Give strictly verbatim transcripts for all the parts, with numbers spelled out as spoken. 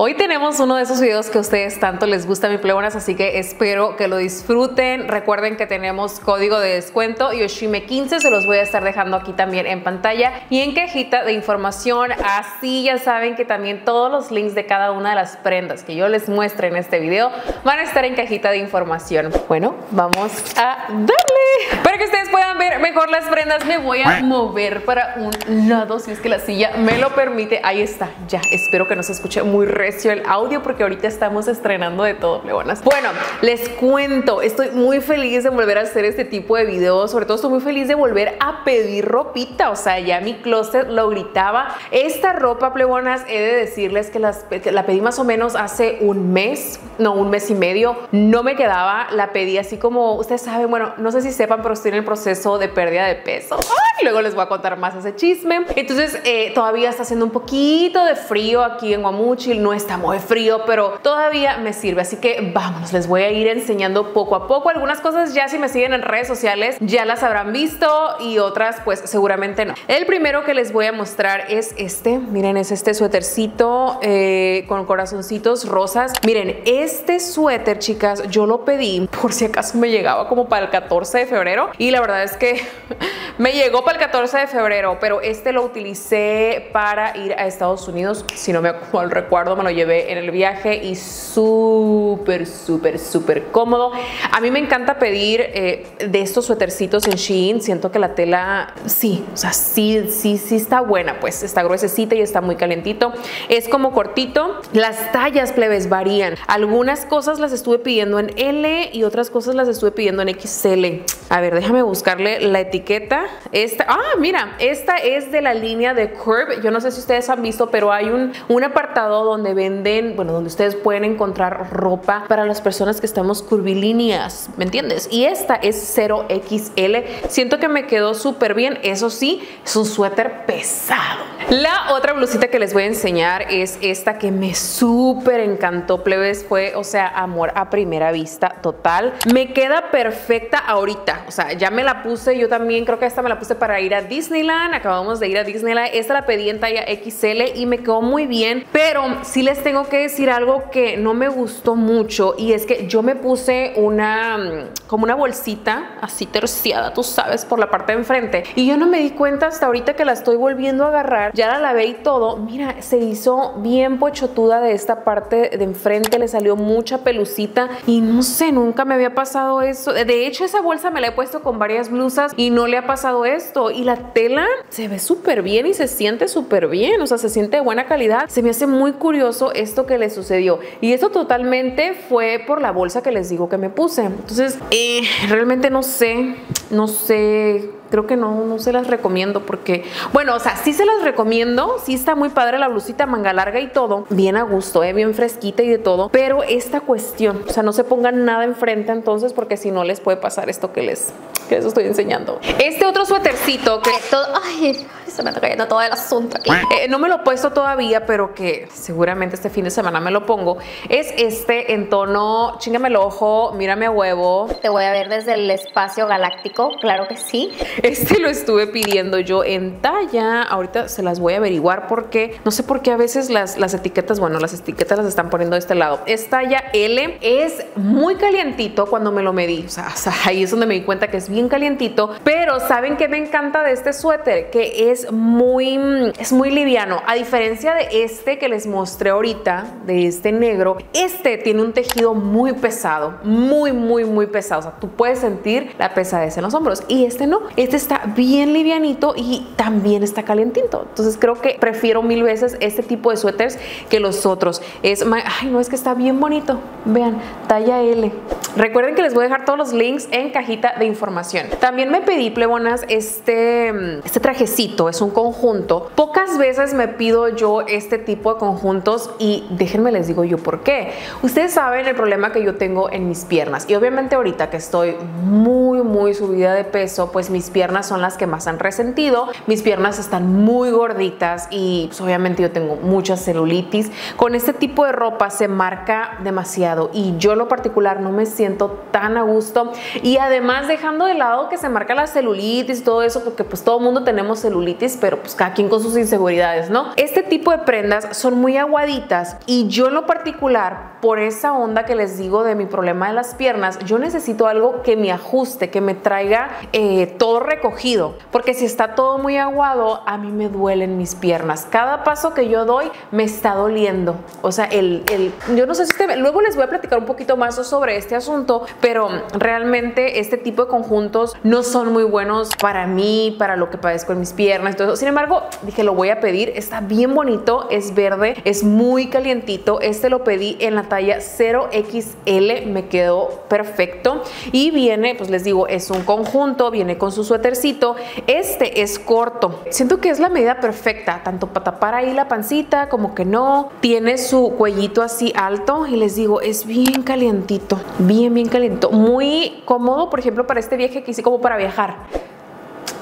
Hoy tenemos uno de esos videos que a ustedes tanto les gusta, mi plebonas, así que espero que lo disfruten. Recuerden que tenemos código de descuento Yoshime quince, se los voy a estar dejando aquí también en pantalla y en cajita de información. Así ya saben que también todos los links de cada una de las prendas que yo les muestre en este video van a estar en cajita de información. Bueno, vamos a darle. Para que ustedes puedan ver mejor las prendas, me voy a mover para un lado si es que la silla me lo permite. Ahí está, ya. Espero que no se escuche muy re el audio porque ahorita estamos estrenando de todo, plebonas. Bueno, les cuento, estoy muy feliz de volver a hacer este tipo de videos, sobre todo estoy muy feliz de volver a pedir ropita, o sea, ya mi closet lo gritaba. Esta ropa, plebonas, he de decirles que, las, que la pedí más o menos hace un mes, no, un mes y medio, no me quedaba, la pedí así como, ustedes saben, bueno, no sé si sepan, pero estoy en el proceso de pérdida de peso. Ay, luego les voy a contar más ese chisme. Entonces, eh, todavía está haciendo un poquito de frío aquí en Guamuchil, no es está muy frío, pero todavía me sirve, así que vámonos, les voy a ir enseñando poco a poco. Algunas cosas ya si me siguen en redes sociales ya las habrán visto y otras pues seguramente no. El primero que les voy a mostrar es este, miren, es este suétercito eh, con corazoncitos rosas. Miren, este suéter, chicas, yo lo pedí por si acaso me llegaba como para el catorce de febrero y la verdad es que me llegó para el catorce de febrero, pero este lo utilicé para ir a Estados Unidos, si no me recuerdo, me lo llevé en el viaje y súper, súper, súper cómodo. A mí me encanta pedir eh, de estos suétercitos en Shein. Siento que la tela, sí, o sea, sí, sí, sí está buena, pues está gruesecita y está muy calentito. Es como cortito. Las tallas, plebes, varían. Algunas cosas las estuve pidiendo en ele y otras cosas las estuve pidiendo en equis ele. A ver, déjame buscarle la etiqueta. Esta, ah, mira, esta es de la línea de Curve. Yo no sé si ustedes han visto, pero hay un, un apartado donde venden, bueno, donde ustedes pueden encontrar ropa para las personas que estamos curvilíneas, ¿me entiendes? Y esta es cero equis ele. Siento que me quedó súper bien. Eso sí, es un suéter pesado. La otra blusita que les voy a enseñar es esta que me súper encantó, plebes. Fue, o sea, amor a primera vista total. Me queda perfecta ahorita. O sea, ya me la puse. Yo también creo que esta me la puse para ir a Disneyland. Acabamos de ir a Disneyland. Esta la pedí en talla equis ele y me quedó muy bien. Pero sí les tengo que decir algo que no me gustó mucho, y es que yo me puse una, como una bolsita así terciada, tú sabes, por la parte de enfrente, y yo no me di cuenta hasta ahorita que la estoy volviendo a agarrar, ya la lavé y todo. Mira, se hizo bien pochotuda de esta parte de enfrente, le salió mucha pelucita y no sé, nunca me había pasado eso. De hecho, esa bolsa me la he puesto con varias blusas y no le ha pasado esto, y la tela se ve súper bien y se siente súper bien, o sea, se siente de buena calidad. Se me hace muy curioso esto que le sucedió, y esto totalmente fue por la bolsa que les digo que me puse. Entonces eh, realmente no sé, no sé creo que no, no se las recomiendo porque, bueno, o sea, sí se las recomiendo, sí está muy padre la blusita, manga larga y todo, bien a gusto, eh, bien fresquita y de todo, pero esta cuestión, o sea, no se pongan nada enfrente entonces, porque si no les puede pasar esto que les, que les estoy enseñando. Este otro suétercito que todo, ay, se me está cayendo todo el asunto aquí, eh, no me lo he puesto todavía, pero que seguramente este fin de semana me lo pongo, es este en tono, chingame el ojo, mírame a huevo, te voy a ver desde el espacio galáctico, claro que sí. Este lo estuve pidiendo yo en talla. Ahorita se las voy a averiguar porque no sé por qué a veces las, las etiquetas, bueno, las etiquetas las están poniendo de este lado. Es talla ele. Es muy calientito cuando me lo medí. O sea, o sea, ahí es donde me di cuenta que es bien calientito. Pero ¿saben qué me encanta de este suéter? Que es muy, es muy liviano. A diferencia de este que les mostré ahorita, de este negro, este tiene un tejido muy pesado. Muy, muy, muy pesado. O sea, tú puedes sentir la pesadez en los hombros. Y este no. Este está bien livianito y también está calientito. Entonces creo que prefiero mil veces este tipo de suéteres que los otros. Es, ay, no, es que está bien bonito. Vean, talla ele. Recuerden que les voy a dejar todos los links en cajita de información. También me pedí, plebonas, este, este trajecito. Es un conjunto. Pocas veces me pido yo este tipo de conjuntos y déjenme les digo yo por qué. Ustedes saben el problema que yo tengo en mis piernas. Y obviamente ahorita que estoy muy muy, muy subida de peso, pues mis piernas son las que más han resentido. Mis piernas están muy gorditas y pues, obviamente yo tengo mucha celulitis. Con este tipo de ropa se marca demasiado y yo en lo particular no me siento tan a gusto. Y además dejando de lado que se marca la celulitis, todo eso, porque pues todo mundo tenemos celulitis, pero pues cada quien con sus inseguridades, ¿no? Este tipo de prendas son muy aguaditas y yo en lo particular, por esa onda que les digo de mi problema de las piernas, yo necesito algo que me ajuste, que me traiga eh, todo recogido, porque si está todo muy aguado, a mí me duelen mis piernas. Cada paso que yo doy me está doliendo. O sea, el, el yo no sé si usted, luego les voy a platicar un poquito más sobre este asunto, pero realmente este tipo de conjuntos no son muy buenos para mí, para lo que padezco en mis piernas. Entonces, sin embargo, dije, lo voy a pedir. Está bien bonito, es verde, es muy calientito. Este lo pedí en la talla cero equis ele, me quedó perfecto. Y viene, pues les digo, es un conjunto, viene con su suétercito. Este es corto. Siento que es la medida perfecta, tanto para tapar ahí la pancita, como que no. Tiene su cuellito así alto y les digo, es bien calientito, bien, bien calientito. Muy cómodo, por ejemplo, para este viaje que hice como para viajar.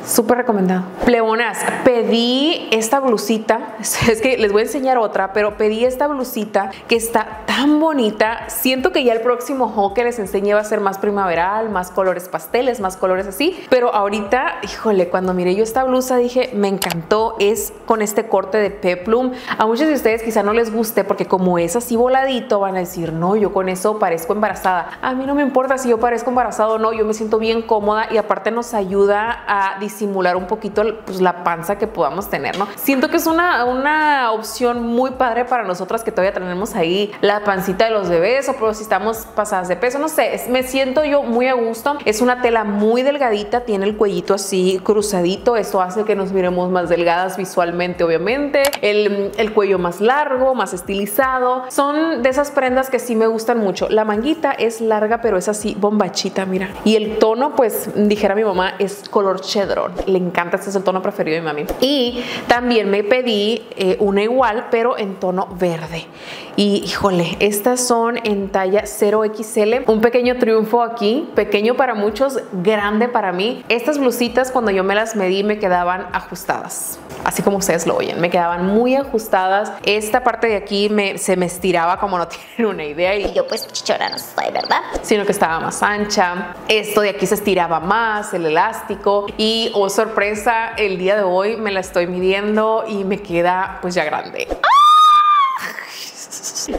Súper recomendado. Plebonas, pedí esta blusita, es que les voy a enseñar otra, pero pedí esta blusita que está tan bonita. Siento que ya el próximo haul que les enseñe va a ser más primaveral, más colores pasteles, más colores así, pero ahorita, híjole, cuando miré yo esta blusa dije, me encantó. Es con este corte de peplum. A muchos de ustedes quizá no les guste porque como es así voladito, van a decir, no, yo con eso parezco embarazada. A mí no me importa si yo parezco embarazada o no, yo me siento bien cómoda y aparte nos ayuda a diseñar simular un poquito pues, la panza que podamos tener, ¿no? Siento que es una, una opción muy padre para nosotras que todavía tenemos ahí la pancita de los bebés o pero si estamos pasadas de peso, no sé, es, me siento yo muy a gusto. Es una tela muy delgadita, tiene el cuellito así cruzadito, eso hace que nos miremos más delgadas visualmente, obviamente. El, el cuello más largo, más estilizado. Son de esas prendas que sí me gustan mucho. La manguita es larga, pero es así bombachita, mira. Y el tono, pues, dijera mi mamá, es color cheddar. Le encanta, este es el tono preferido de mi mami. Y también me pedí eh, una igual, pero en tono verde. Y híjole, estas son en talla cero equis ele. Un pequeño triunfo aquí, pequeño para muchos, grande para mí. Estas blusitas cuando yo me las medí me quedaban ajustadas, así como ustedes lo oyen, me quedaban muy ajustadas. Esta parte de aquí me, se me estiraba como no tienen una idea. Y yo pues chichona no soy, ¿verdad? Sino que estaba más ancha. Esto de aquí se estiraba más, el elástico. Y oh sorpresa, el día de hoy me la estoy midiendo y me queda pues ya grande.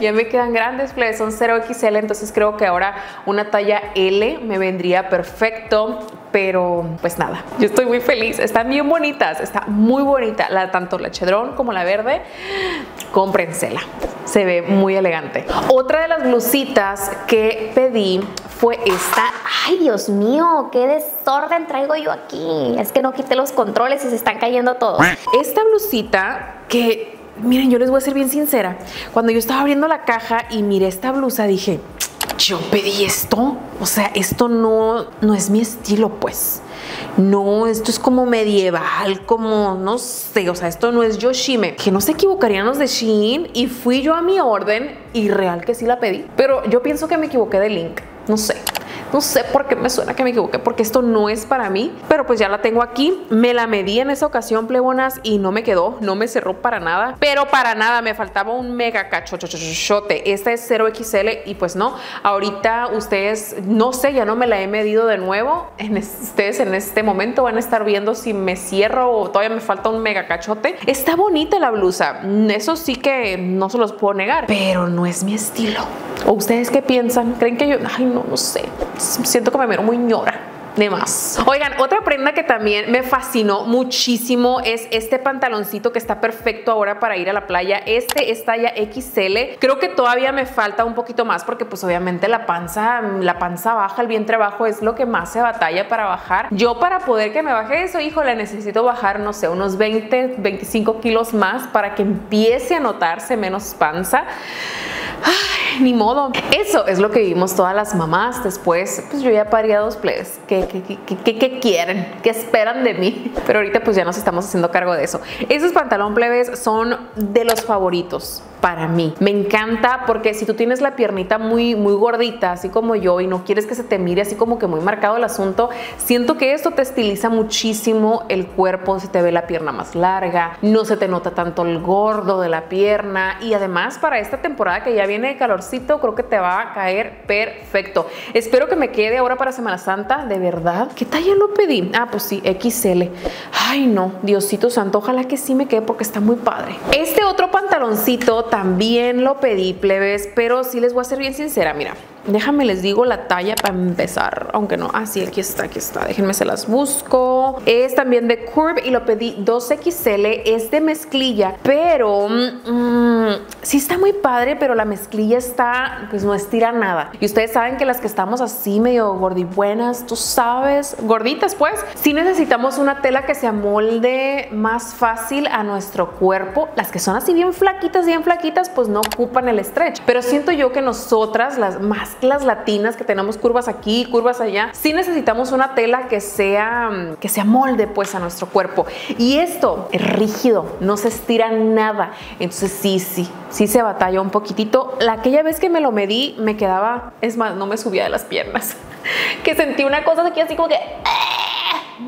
Ya me quedan grandes, plebes, son cero equis ele, entonces creo que ahora una talla ele me vendría perfecto. Pero pues nada, yo estoy muy feliz. Están bien bonitas, está muy bonita la, tanto la chedrón como la verde. Cómprensela, se ve muy elegante. Otra de las blusitas que pedí fue esta. Ay, Dios mío, qué desorden traigo yo aquí. Es que no quité los controles y se están cayendo todos. Esta blusita que... miren, yo les voy a ser bien sincera. Cuando yo estaba abriendo la caja y miré esta blusa, dije, yo pedí esto. O sea, esto no, no es mi estilo, pues. No, esto es como medieval, como no sé, o sea, esto no es Yoshime. Que no se equivocarían los de Shein. Y fui yo a mi orden y real que sí la pedí. Pero yo pienso que me equivoqué de link, no sé. No sé por qué me suena que me equivoqué, porque esto no es para mí. Pero pues ya la tengo aquí. Me la medí en esa ocasión, plebonas, y no me quedó. No me cerró para nada. Pero para nada, me faltaba un mega cachochochote. Esta es cero equis ele y pues no. Ahorita ustedes, no sé, ya no me la he medido de nuevo. En este, ustedes en este momento van a estar viendo si me cierro o todavía me falta un mega cachote. Está bonita la blusa. Eso sí que no se los puedo negar. Pero no es mi estilo. ¿O ustedes qué piensan? ¿Creen que yo...? Ay, no, no sé. Siento que me miro muy ñora. De más. Oigan, otra prenda que también me fascinó muchísimo es este pantaloncito que está perfecto ahora para ir a la playa. Este es talla equis ele. Creo que todavía me falta un poquito más porque pues obviamente la panza, la panza baja, el vientre bajo es lo que más se batalla para bajar. Yo para poder que me baje eso, híjole, necesito bajar, no sé, unos veinte, veinticinco kilos más para que empiece a notarse menos panza. Ay, ni modo. Eso es lo que vivimos todas las mamás. Después, pues yo ya parí a dos plebes. ¿Qué, qué, qué, qué, qué quieren? ¿Qué esperan de mí? Pero ahorita pues ya nos estamos haciendo cargo de eso. Esos pantalón plebes son de los favoritos para mí. Me encanta porque si tú tienes la piernita muy, muy gordita, así como yo, y no quieres que se te mire así como que muy marcado el asunto, siento que esto te estiliza muchísimo el cuerpo. Se te ve la pierna más larga, no se te nota tanto el gordo de la pierna, y además para esta temporada que ya viene de calorcito, creo que te va a caer perfecto. Espero que me quede ahora para Semana Santa, de verdad. ¿Qué talla lo pedí? Ah, pues sí, equis ele. Ay no, Diosito santo, ojalá que sí me quede porque está muy padre. Este otro pantaloncito también lo pedí, plebes, pero sí les voy a ser bien sincera, mira, déjame les digo la talla para empezar, aunque no, ah sí, aquí está, aquí está, déjenme se las busco. Es también de Curve y lo pedí dos equis ele, es de mezclilla, pero mmm, sí está muy padre, pero la mezclilla está, pues no estira nada, y ustedes saben que las que estamos así medio gordibuenas, tú sabes, gorditas pues, sí necesitamos una tela que se amolde más fácil a nuestro cuerpo. Las que son así bien flaquitas, bien flaquitas, pues no ocupan el stretch, pero siento yo que nosotras, las más las latinas que tenemos curvas aquí, curvas allá, sí necesitamos una tela que sea que se amolde pues a nuestro cuerpo, y esto es rígido, no se estira nada, entonces sí, sí, sí se batalla un poquitito. La aquella vez que me lo medí me quedaba, es más, no me subía de las piernas, que sentí una cosa aquí así como que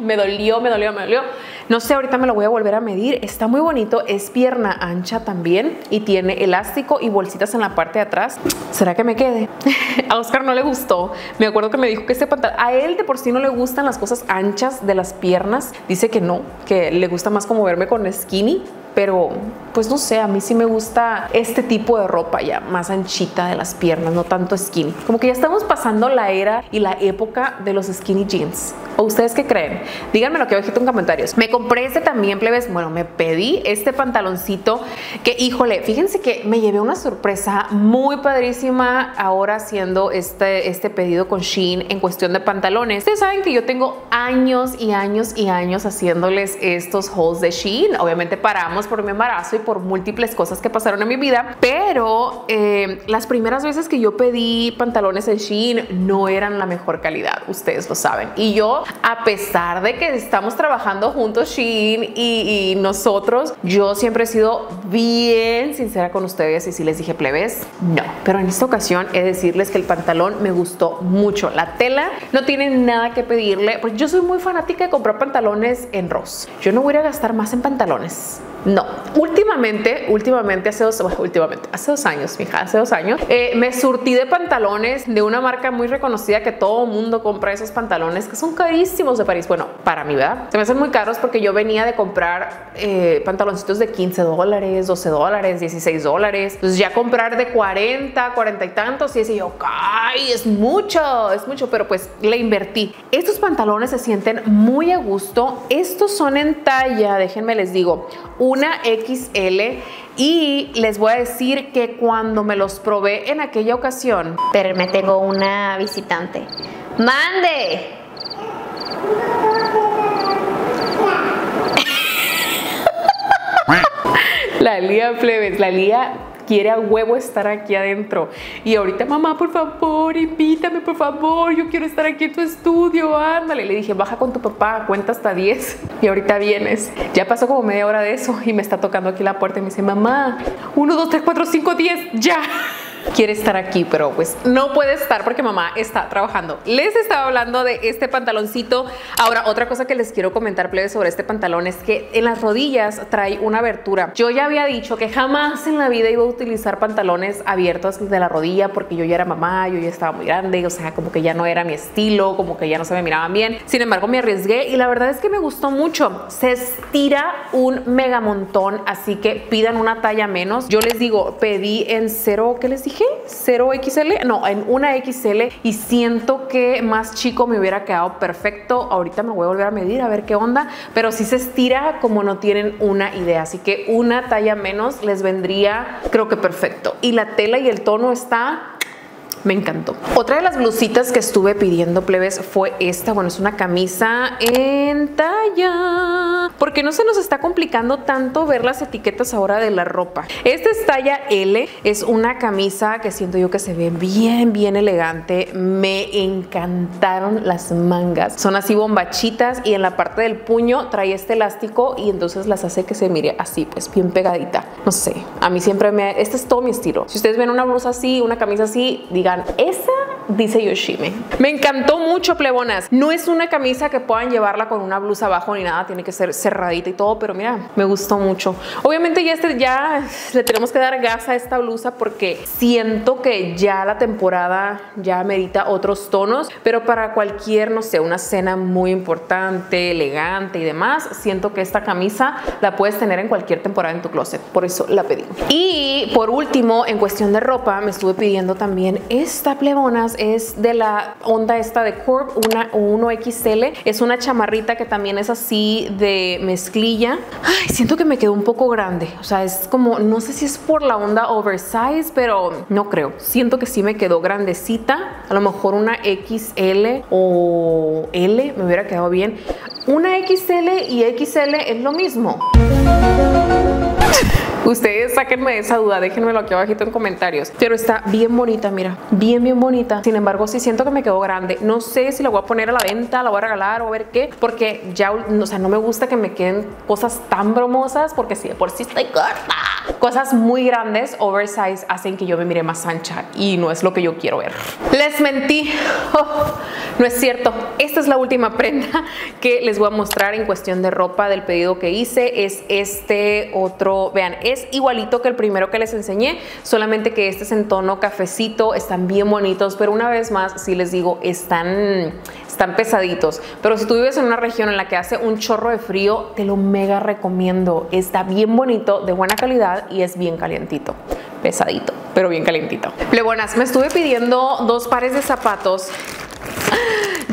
me dolió, me dolió, me dolió. No sé, ahorita me lo voy a volver a medir. Está muy bonito, es pierna ancha también y tiene elástico y bolsitas en la parte de atrás. ¿Será que me quede? A Oscar no le gustó. Me acuerdo que me dijo que este pantalón, a él de por sí no le gustan las cosas anchas de las piernas. Dice que no, que le gusta más como verme con skinny. Pero, pues no sé, a mí sí me gusta este tipo de ropa ya más anchita de las piernas, no tanto skinny. Como que ya estamos pasando la era y la época de los skinny jeans. ¿O ustedes qué creen? Díganme lo que abajito en comentarios. Me compré este también, plebes. Bueno, me pedí este pantaloncito que, híjole, fíjense que me llevé una sorpresa muy padrísima ahora haciendo este, este pedido con Shein en cuestión de pantalones. Ustedes saben que yo tengo años y años y años haciéndoles estos hauls de Shein. Obviamente paramos por mi embarazo y por múltiples cosas que pasaron en mi vida, pero eh, las primeras veces que yo pedí pantalones en Shein no eran la mejor calidad, ustedes lo saben, y yo, a pesar de que estamos trabajando juntos Shein y, y nosotros, yo siempre he sido bien sincera con ustedes y si les dije plebes, no, pero en esta ocasión he de decirles que el pantalón me gustó mucho, la tela no tiene nada que pedirle, pues yo soy muy fanática de comprar pantalones en Ross, yo no voy a gastar más en pantalones. No, últimamente, últimamente, hace dos, bueno, últimamente, hace dos años, mija, hace dos años, eh, me surtí de pantalones de una marca muy reconocida que todo mundo compra esos pantalones que son carísimos de París. Bueno, para mí, ¿verdad? Se me hacen muy caros porque yo venía de comprar eh, pantaloncitos de quince dólares, doce dólares, dieciséis dólares. Entonces ya comprar de cuarenta, cuarenta y tantos y decía yo, ¡ay! Es mucho, es mucho, pero pues le invertí. Estos pantalones se sienten muy a gusto. Estos son en talla, déjenme les digo, una equis ele, y les voy a decir que cuando me los probé en aquella ocasión... Pero me tengo una visitante. ¡Mande! La Lía, plebes, la Lía quiere a huevo estar aquí adentro. Y ahorita, mamá, por favor, invítame, por favor, yo quiero estar aquí en tu estudio, ándale. Le dije, baja con tu papá, cuenta hasta diez y ahorita vienes. Ya pasó como media hora de eso y me está tocando aquí la puerta y me dice, mamá, uno, dos, tres, cuatro, cinco, diez, ya. Quiere estar aquí, pero pues no puede estar porque mamá está trabajando. Les estaba hablando de este pantaloncito. Ahora, otra cosa que les quiero comentar, plebes, sobre este pantalón es que en las rodillas trae una abertura. Yo ya había dicho que jamás en la vida iba a utilizar pantalones abiertos de la rodilla porque yo ya era mamá, yo ya estaba muy grande, o sea, como que ya no era mi estilo, como que ya no se me miraban bien. Sin embargo, me arriesgué y la verdad es que me gustó mucho. Se estira un mega montón, así que pidan una talla menos. Yo les digo, pedí en cero, ¿qué les dije? cero equis ele, no, en una equis ele, y siento que más chico me hubiera quedado perfecto. Ahorita me voy a volver a medir a ver qué onda, pero si sí se estira como no tienen una idea, así que una talla menos les vendría creo que perfecto, y la tela y el tono está... Me encantó. Otra de las blusitas que estuve pidiendo, plebes, fue esta. Bueno, es una camisa en talla porque no se nos está complicando tanto ver las etiquetas ahora de la ropa. Esta es talla L, es una camisa que siento yo que se ve bien, bien elegante. Me encantaron las mangas. Son así bombachitas y en la parte del puño trae este elástico y entonces las hace que se mire así, pues bien pegadita. No sé, a mí siempre me... Este es todo mi estilo. Si ustedes ven una blusa así, una camisa así, digan, esa dice Yoshime. Me encantó mucho, plebonas. No es una camisa que puedan llevarla con una blusa abajo ni nada, tiene que ser cerradita y todo, pero mira, me gustó mucho. Obviamente ya, este, ya le tenemos que dar gas a esta blusa porque siento que ya la temporada ya merita otros tonos, pero para cualquier, no sé, una cena muy importante, elegante y demás, siento que esta camisa la puedes tener en cualquier temporada en tu closet, por eso la pedí. Y por último, en cuestión de ropa, me estuve pidiendo también esta, plebonas, es de la onda esta de Curve, una uno equis ele, es una chamarrita que también es así de mezclilla. Ay, siento que me quedó un poco grande, o sea, es como, no sé si es por la onda oversize, pero no creo, siento que sí me quedó grandecita, a lo mejor una equis ele o L me hubiera quedado bien. Una equis ele y equis ele es lo mismo. Ustedes sáquenme esa duda, déjenmelo aquí abajito en comentarios. Pero está bien bonita, mira, bien, bien bonita. Sin embargo, sí siento que me quedó grande. No sé si la voy a poner a la venta, la voy a regalar o a ver qué. Porque ya, o sea, no me gusta que me queden cosas tan bromosas porque sí, de por sí estoy corta. Cosas muy grandes, oversize, hacen que yo me mire más ancha y no es lo que yo quiero ver. Les mentí. Oh, no es cierto. Esta es la última prenda que les voy a mostrar en cuestión de ropa del pedido que hice. Es este otro, vean, es igualito que el primero que les enseñé, solamente que este es en tono cafecito. Están bien bonitos, pero una vez más sí les digo, están, están pesaditos, pero si tú vives en una región en la que hace un chorro de frío, te lo mega recomiendo. Está bien bonito, de buena calidad y es bien calientito, pesadito, pero bien calientito. Plebonas, me estuve pidiendo dos pares de zapatos.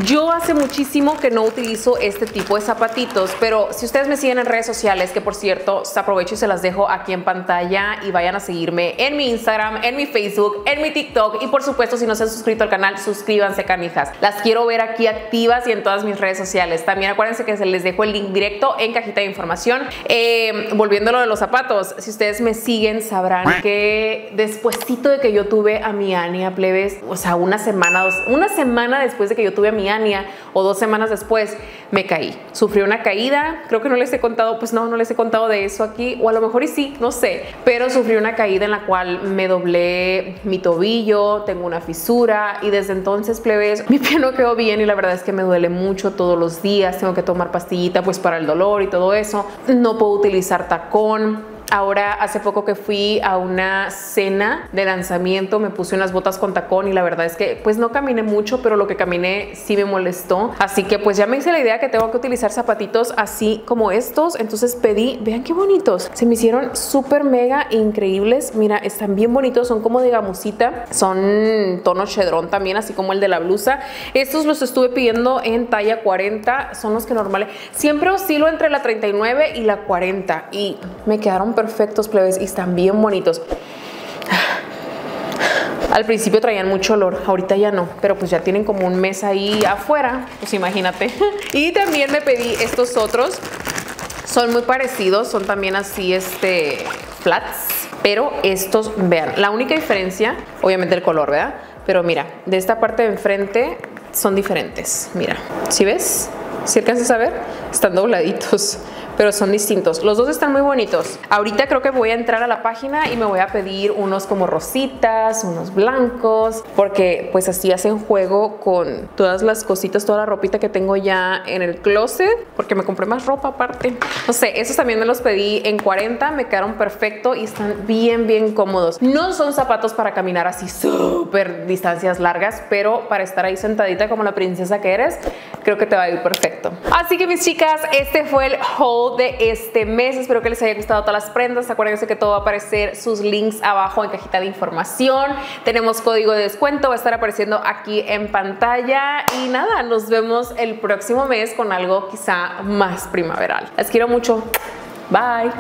Yo hace muchísimo que no utilizo este tipo de zapatitos, pero si ustedes me siguen en redes sociales, que por cierto, aprovecho y se las dejo aquí en pantalla, y vayan a seguirme en mi Instagram, en mi Facebook, en mi TikTok, y por supuesto, si no se han suscrito al canal, suscríbanse, canijas. Las quiero ver aquí activas y en todas mis redes sociales. También acuérdense que se les dejo el link directo en cajita de información. Eh, volviendo a lo de los zapatos, si ustedes me siguen, sabrán que despuesito de que yo tuve a mi Ania, plebes, o sea, una semana, dos, una semana después de que yo tuve a mi Ania, o dos semanas después, me caí. Sufrí una caída, creo que no les he contado, pues no, no les he contado de eso aquí, o a lo mejor y sí, no sé, pero sufrí una caída en la cual me doblé mi tobillo, tengo una fisura, y desde entonces, plebes, mi pie no quedó bien y la verdad es que me duele mucho todos los días, tengo que tomar pastillita pues para el dolor y todo eso, no puedo utilizar tacón. Ahora, hace poco que fui a una cena de lanzamiento, me puse unas botas con tacón y la verdad es que pues no caminé mucho, pero lo que caminé sí me molestó. Así que pues ya me hice la idea que tengo que utilizar zapatitos así como estos. Entonces pedí, vean qué bonitos. Se me hicieron súper mega increíbles. Mira, están bien bonitos, son como de gamusita. Son tono chedrón también, así como el de la blusa. Estos los estuve pidiendo en talla cuarenta. Son los que normales. Siempre oscilo entre la treinta y nueve y la cuarenta. Y me quedaron perfectos, plebes, y están bien bonitos. Al principio traían mucho olor, ahorita ya no, pero pues ya tienen como un mes ahí afuera, pues imagínate. Y también me pedí estos otros, son muy parecidos, son también así este flats, pero estos, vean, la única diferencia, obviamente el color, ¿verdad? Pero mira, de esta parte de enfrente son diferentes, mira, ¿sí ves? ¿Sí alcanzas a ver? Están dobladitos, pero son distintos. Los dos están muy bonitos. Ahorita creo que voy a entrar a la página y me voy a pedir unos como rositas, unos blancos, porque pues así hacen juego con todas las cositas, toda la ropita que tengo ya en el closet, porque me compré más ropa aparte. No sé, esos también me los pedí en cuarenta, me quedaron perfecto y están bien, bien cómodos. No son zapatos para caminar así súper distancias largas, pero para estar ahí sentadita como la princesa que eres, creo que te va a ir perfecto. Así que mis chicas, este fue el haul de este mes. Espero que les haya gustado todas las prendas. Acuérdense que todo va a aparecer sus links abajo en cajita de información. Tenemos código de descuento, va a estar apareciendo aquí en pantalla. Y nada, nos vemos el próximo mes con algo quizá más primaveral. Les quiero mucho. Bye.